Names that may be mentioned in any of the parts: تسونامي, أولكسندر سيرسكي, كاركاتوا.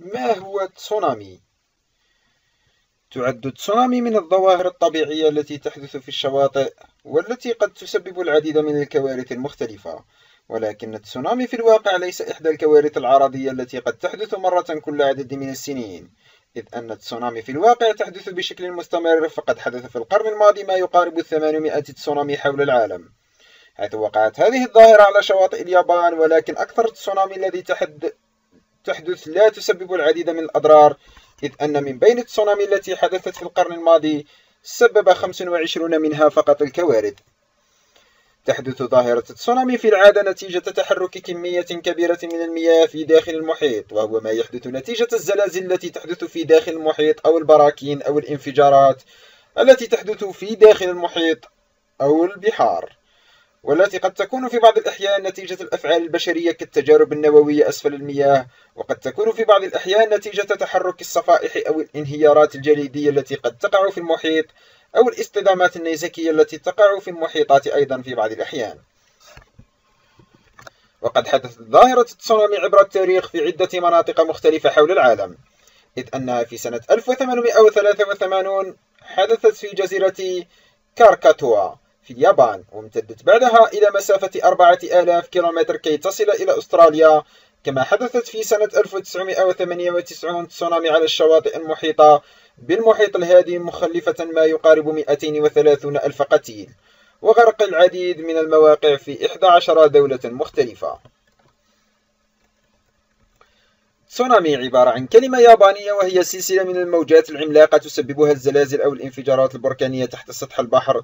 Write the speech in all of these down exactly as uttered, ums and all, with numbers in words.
ما هو التسونامي؟ تعد التسونامي من الظواهر الطبيعية التي تحدث في الشواطئ والتي قد تسبب العديد من الكوارث المختلفة، ولكن التسونامي في الواقع ليس إحدى الكوارث العرضية التي قد تحدث مرة كل عدد من السنين، إذ أن التسونامي في الواقع تحدث بشكل مستمر، فقد حدث في القرن الماضي ما يقارب ثمانمائة تسونامي حول العالم، حيث وقعت هذه الظاهرة على شواطئ اليابان، ولكن أكثر التسونامي الذي تحد... تحدث لا تسبب العديد من الأضرار، إذ أن من بين التسونامي التي حدثت في القرن الماضي سبب خمسة وعشرين منها فقط الكوارث. تحدث ظاهرة التسونامي في العادة نتيجة تحرك كمية كبيرة من المياه في داخل المحيط، وهو ما يحدث نتيجة الزلازل التي تحدث في داخل المحيط أو البراكين أو الانفجارات التي تحدث في داخل المحيط أو البحار، والتي قد تكون في بعض الأحيان نتيجة الأفعال البشرية كالتجارب النووية أسفل المياه، وقد تكون في بعض الأحيان نتيجة تحرك الصفائح أو الانهيارات الجليدية التي قد تقع في المحيط، أو الاصطدامات النيزكية التي تقع في المحيطات أيضا في بعض الأحيان. وقد حدثت ظاهرة التسونامي عبر التاريخ في عدة مناطق مختلفة حول العالم، إذ أنها في سنة ألف وثمانمائة وثلاثة وثمانين حدثت في جزيرة كاركاتوا في اليابان، وامتدت بعدها إلى مسافة أربعة آلاف كيلومتر كي تصل إلى أستراليا، كما حدثت في سنة ألف وتسعمائة وثمانية وتسعين تسونامي على الشواطئ المحيطة بالمحيط الهادي مخلفة ما يقارب مئتين وثلاثين ألف قتيل، وغرق العديد من المواقع في إحدى عشرة دولة مختلفة. تسونامي عبارة عن كلمة يابانية، وهي سلسلة من الموجات العملاقة تسببها الزلازل أو الانفجارات البركانية تحت سطح البحر،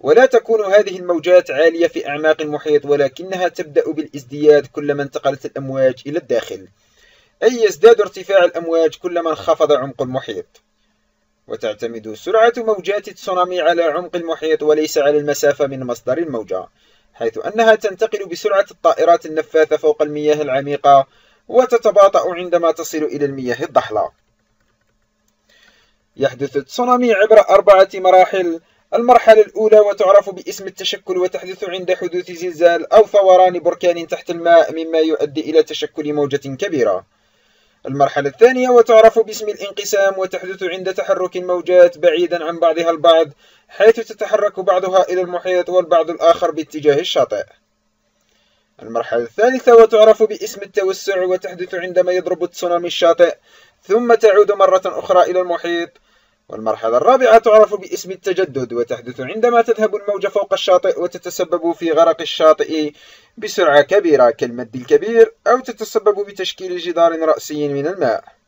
ولا تكون هذه الموجات عالية في أعماق المحيط، ولكنها تبدأ بالازدياد كلما انتقلت الأمواج إلى الداخل، أي يزداد ارتفاع الأمواج كلما انخفض عمق المحيط. وتعتمد سرعة موجات التسونامي على عمق المحيط وليس على المسافة من مصدر الموجة، حيث أنها تنتقل بسرعة الطائرات النفاثة فوق المياه العميقة وتتباطأ عندما تصل إلى المياه الضحلة. يحدث التسونامي عبر أربعة مراحل. المرحلة الأولى وتعرف باسم التشكل، وتحدث عند حدوث زلزال أو ثوران بركان تحت الماء، مما يؤدي إلى تشكل موجة كبيرة. المرحلة الثانية وتعرف باسم الانقسام، وتحدث عند تحرك الموجات بعيدا عن بعضها البعض، حيث تتحرك بعضها إلى المحيط والبعض الآخر باتجاه الشاطئ. المرحلة الثالثة وتعرف باسم التوسع، وتحدث عندما يضرب التسونامي الشاطئ ثم تعود مرة أخرى إلى المحيط. والمرحلة الرابعة تعرف باسم التجدد، وتحدث عندما تذهب الموجة فوق الشاطئ وتتسبب في غرق الشاطئ بسرعة كبيرة كالمد الكبير، أو تتسبب بتشكيل جدار رأسي من الماء.